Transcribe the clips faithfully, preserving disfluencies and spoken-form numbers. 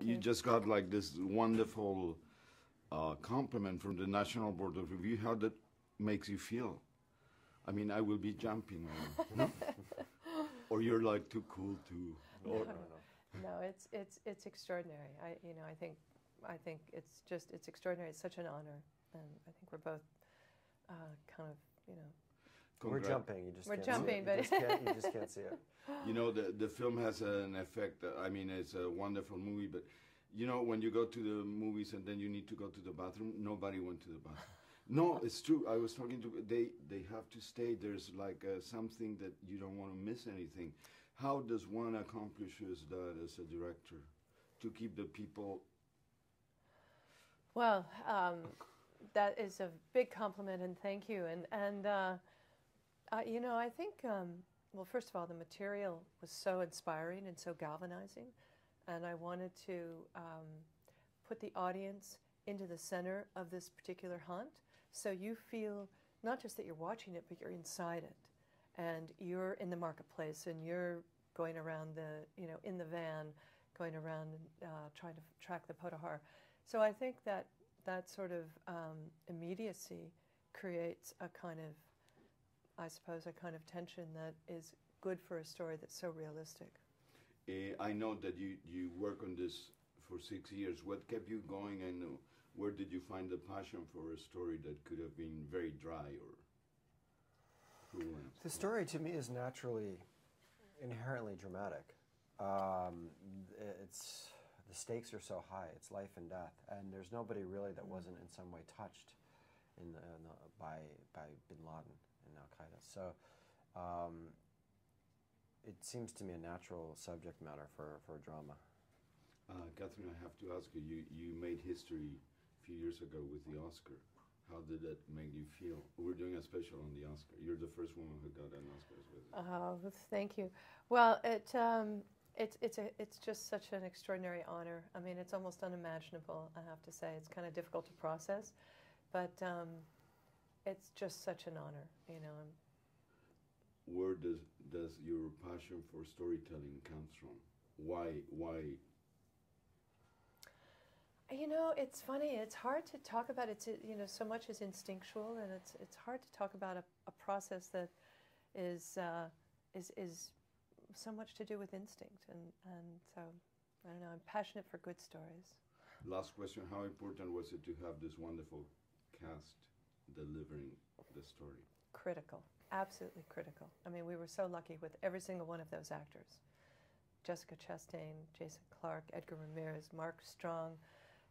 You just got like this wonderful uh, compliment from the National Board of Review. How that makes you feel? I mean, I will be jumping. Or, or you're like too cool to. No, or, no, no. no, it's it's it's extraordinary. I you know I think I think it's just it's extraordinary. It's such an honor, and I think we're both uh, kind of you know. Congrats. We're jumping. You just We're can't jumping, see it. You just can't, you just can't see it. You know, the the film has an effect. I mean, it's a wonderful movie, but you know, when you go to the movies and then you need to go to the bathroom, nobody went to the bathroom. No, it's true. I was talking to they. They have to stay. There's like uh, something that you don't want to miss anything. How does one accomplishes that as a director, to keep the people? Well, um, that is a big compliment, and thank you. And and. Uh, Uh, you know, I think, um, well, first of all, the material was so inspiring and so galvanizing, and I wanted to um, put the audience into the center of this particular hunt, so you feel not just that you're watching it, but you're inside it, and you're in the marketplace, and you're going around the, you know, in the van, going around uh, trying to track the Potohar. So I think that that sort of um, immediacy creates a kind of, I suppose, a kind of tension that is good for a story that's so realistic. Uh, I know that you, you work on this for six years. What kept you going, and where did you find the passion for a story that could have been very dry or cruel? The story to me is naturally, inherently dramatic. Um, it's, the stakes are so high. It's life and death. And there's nobody really that wasn't in some way touched in the, in the, by, by bin Laden. And Al-Qaeda. So um, it seems to me a natural subject matter for, for drama. Uh, Catherine, I have to ask you, you, you made history a few years ago with the Oscar. How did that make you feel? We're doing a special on the Oscar. You're the first woman who got an Oscar with it. Oh, uh, thank you. Well, it, um, it's, it's, a, it's just such an extraordinary honor. I mean, it's almost unimaginable, I have to say. It's kind of difficult to process. But... Um, It's just such an honor, you know. Where does does your passion for storytelling come from? Why, why? You know, it's funny. It's hard to talk about. It's you know, so much is instinctual, and it's it's hard to talk about a, a process that is uh, is is so much to do with instinct, and and so I don't know. I'm passionate for good stories. Last question: how important was it to have this wonderful cast delivering the story? Critical, absolutely critical. I mean, we were so lucky with every single one of those actors. Jessica Chastain, Jason Clarke, Edgar Ramirez, Mark Strong,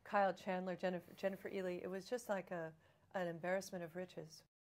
Kyle Chandler, Jennifer, Jennifer Ely. It was just like a, an embarrassment of riches.